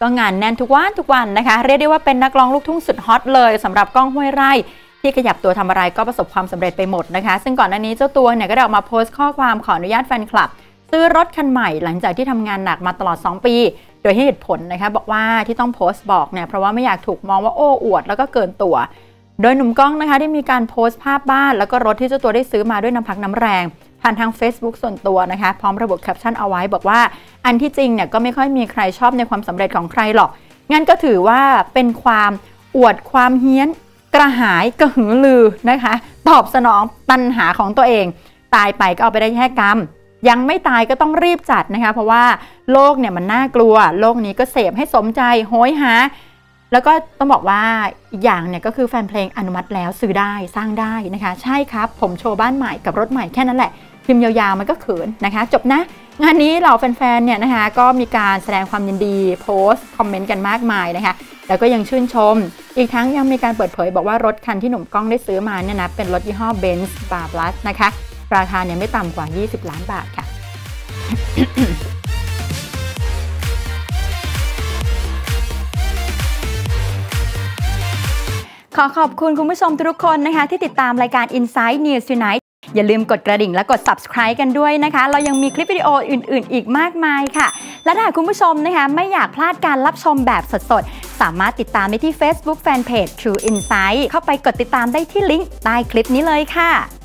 ก็งานแน่นทุกวันนะคะเรียกได้ว่าเป็นนักร้องลูกทุ่งสุดฮอตเลยสำหรับก้องห้วยไร่ที่ขยับตัวทำอะไรก็ประสบความสำเร็จไปหมดนะคะซึ่งก่อนหน้านี้เจ้าตัวเนี่ยก็ได้ออกมาโพสต์ข้อความขออนุญาตแฟนคลับซื้อรถคันใหม่หลังจากที่ทำงานหนักมาตลอด2 ปีโดยให้เหตุผลนะคะบอกว่าที่ต้องโพสต์บอกเนี่ยเพราะว่าไม่อยากถูกมองว่าโอ้อวดแล้วก็เกินตัวโดยหนุ่มก้องนะคะได้มีการโพสต์ภาพบ้านแล้วก็รถที่เจ้าตัวได้ซื้อมาด้วยน้ำพักน้ำแรงผ่านทาง Facebook ส่วนตัวนะคะพร้อมระบุแคปชั่นเอาไว้บอกว่าอันที่จริงเนี่ยก็ไม่ค่อยมีใครชอบในความสำเร็จของใครหรอกงั้นก็ถือว่าเป็นความอวดความเฮี้ยนกระหายกระหือรือนะคะตอบสนองปัญหาของตัวเองตายไปก็เอาไปได้แค่กรรมยังไม่ตายก็ต้องรีบจัดนะคะเพราะว่าโลกเนี่ยมันน่ากลัวโลกนี้ก็เสพให้สมใจโหยหาแล้วก็ต้องบอกว่าอีกอย่างเนี่ยก็คือแฟนเพลงอนุมัติแล้วซื้อได้สร้างได้นะคะใช่ครับผมโชว์บ้านใหม่กับรถใหม่แค่นั้นแหละพิมพ์ยาวๆมันก็เขินนะคะจบนะงานนี้เหล่าแฟนๆเนี่ยนะคะก็มีการแสดงความยินดีโพสต์คอมเมนต์กันมากมายนะคะแล้วก็ยังชื่นชมอีกทั้งยังมีการเปิดเผยบอกว่ารถคันที่หนุ่มก้องได้ซื้อมาเนี่ยนะเป็นรถยี่ห้อ Benz Bar Plus นะคะราคาเนี่ยไม่ต่ำกว่า20 ล้านบาทค่ะ ขอขอบคุณคุณผู้ชมทุกคนนะคะที่ติดตามรายการ Inside News Tonight อย่าลืมกดกระดิ่งและกด Subscribe กันด้วยนะคะเรายังมีคลิปวิดีโออื่นๆอีกมากมายค่ะและถ้าคุณผู้ชมนะคะไม่อยากพลาดการรับชมแบบสดๆสามารถติดตามได้ที่ Facebook Fanpage True Insight เข้าไปกดติดตามได้ที่ลิงก์ใต้คลิปนี้เลยค่ะ